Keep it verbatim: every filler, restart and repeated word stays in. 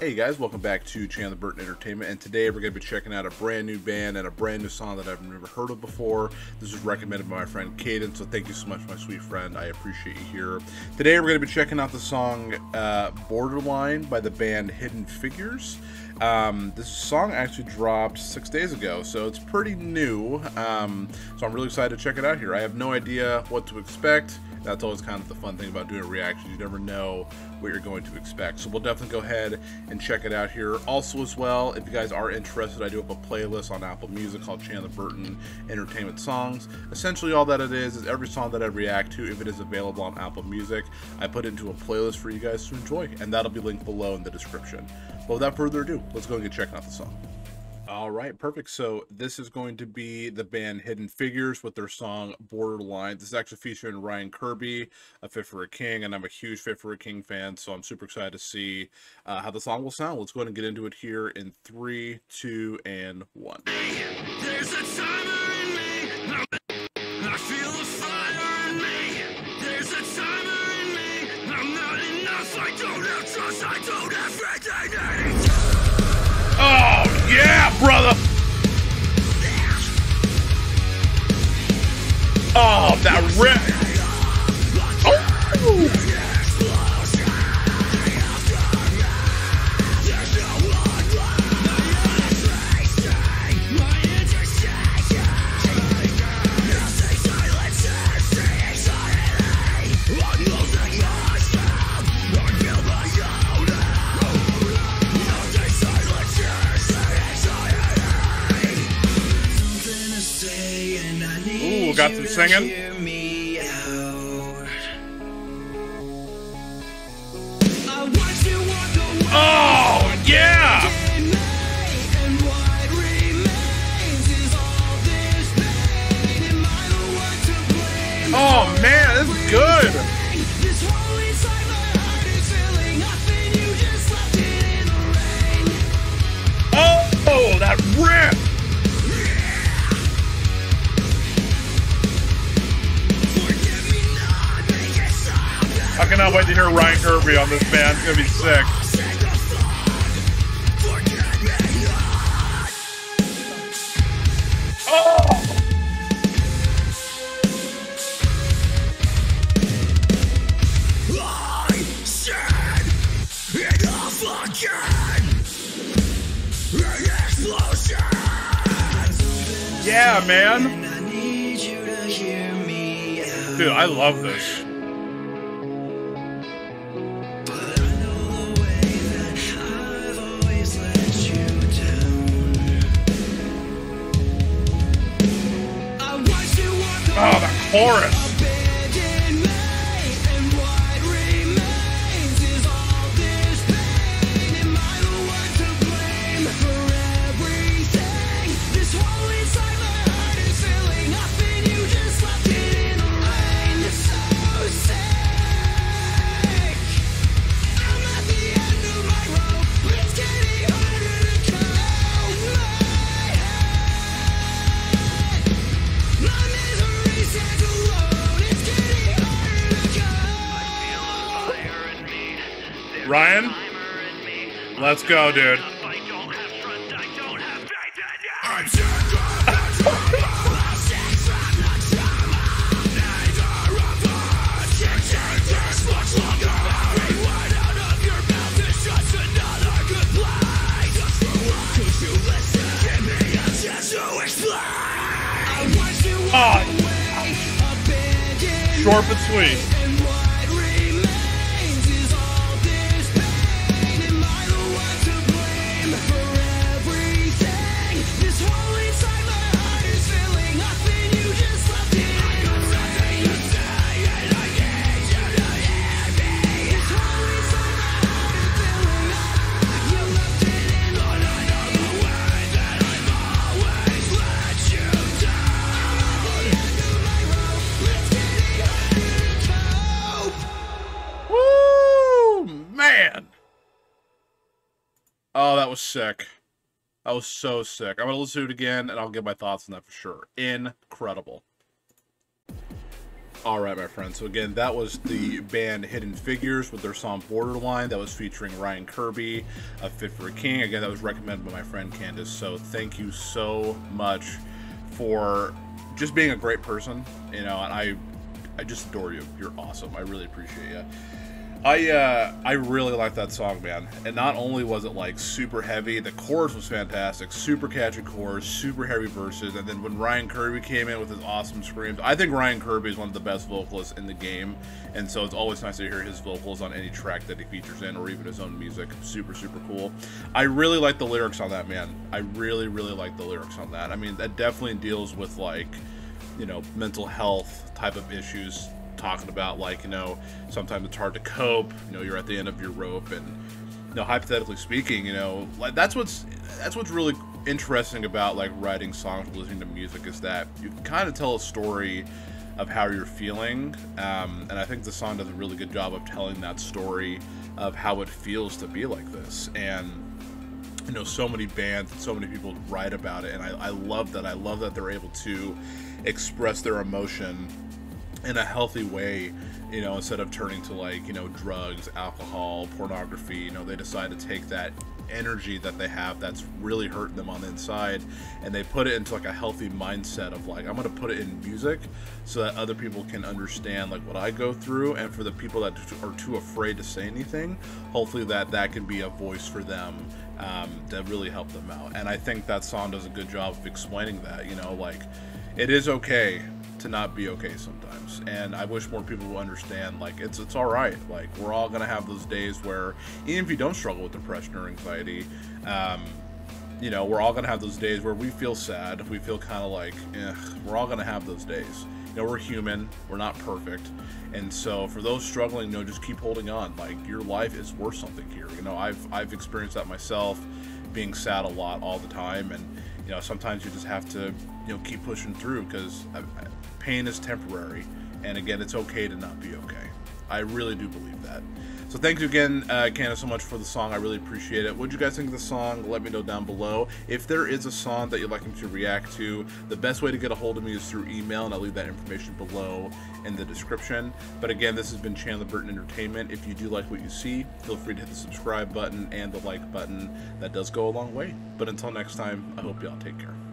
Hey guys, welcome back to Chandler Burton Entertainment, and today we're going to be checking out a brand new band and a brand new song that I've never heard of before. This was recommended by my friend Kaydence, so thank you so much, my sweet friend. I appreciate you here. Today we're going to be checking out the song uh, Borderline by the band Hidden Figures. Um, this song actually dropped six days ago, so it's pretty new, um, so I'm really excited to check it out here. I have no idea what to expect. That's always kind of the fun thing about doing reactions. You never know what you're going to expect. So we'll definitely go ahead and check it out here. Also as well, if you guys are interested, I do have a playlist on Apple Music called Chandler Burton Entertainment Songs. Essentially all that it is is every song that I react to, if it is available on Apple Music, I put it into a playlist for you guys to enjoy, and that'll be linked below in the description. But without further ado, let's go and get checking out the song. All right, perfect. So this is going to be the band Hidden Figures with their song Borderline. This is actually featuring Ryan Kirby, a Fit For A King, and I'm a huge Fit For A King fan, so I'm super excited to see uh, how the song will sound. Let's go ahead and get into it here in three, two, and one. There's a timer in me. Brother. Oh, that rip. Got some singing. Oh, yeah. Oh, man, this is good. I cannot wait to hear Ryan Kirby on this band. It's going to be sick. Oh! Yeah, man. Dude, I love this. Oh, the chorus. Ryan, let's go, dude. Oh. Short but sweet. Oh, that was sick. That was so sick. I'm going to listen to it again, and I'll get my thoughts on that for sure. Incredible. All right, my friends. So again, that was the band Hidden Figures with their song Borderline. That was featuring Ryan Kirby of Fit For A King. Again, that was recommended by my friend Candice. So thank you so much for just being a great person. You know, and I, I just adore you. You're awesome. I really appreciate you. I uh, I really liked that song, man. And not only was it like super heavy, the chorus was fantastic, super catchy chorus, super heavy verses, and then when Ryan Kirby came in with his awesome screams, I think Ryan Kirby is one of the best vocalists in the game, and so it's always nice to hear his vocals on any track that he features in, or even his own music. Super, super cool. I really like the lyrics on that, man. I really, really like the lyrics on that. I mean, that definitely deals with, like, you know, mental health type of issues. Talking about, like, you know, sometimes it's hard to cope, you know, you're at the end of your rope, and, you know, hypothetically speaking, you know, like, that's what's that's what's really interesting about, like, writing songs, listening to music, is that you can kind of tell a story of how you're feeling, um, and I think the song does a really good job of telling that story of how it feels to be like this. And, you know, so many bands and so many people write about it, and I, I love that I love that they're able to express their emotion in a healthy way, you know, instead of turning to, like, you know, drugs, alcohol, pornography. You know, they decide to take that energy that they have that's really hurting them on the inside, and they put it into, like, a healthy mindset of, like, I'm gonna put it in music so that other people can understand, like, what I go through, and for the people that are too afraid to say anything, hopefully that that can be a voice for them, um, to really help them out. And I think that song does a good job of explaining that, you know, like, it is okay to not be okay sometimes. And I wish more people would understand, like, it's it's all right. Like, we're all gonna have those days where, even if you don't struggle with depression or anxiety, um, you know, we're all gonna have those days where we feel sad, we feel kind of like, eh, we're all gonna have those days. You know, we're human, we're not perfect. And so for those struggling, you know, just keep holding on. Like, your life is worth something here. You know, I've, I've experienced that myself, being sad a lot all the time. And, you know, sometimes you just have to, you know, keep pushing through, because I, I, pain is temporary, and again, it's okay to not be okay. I really do believe that. So thank you again, uh, Candice, so much for the song. I really appreciate it. What did you guys think of the song? Let me know down below. If there is a song that you'd like me to react to, the best way to get a hold of me is through email, and I'll leave that information below in the description. But again, this has been Chandler Burton Entertainment. If you do like what you see, feel free to hit the subscribe button and the like button. That does go a long way. But until next time, I hope y'all take care.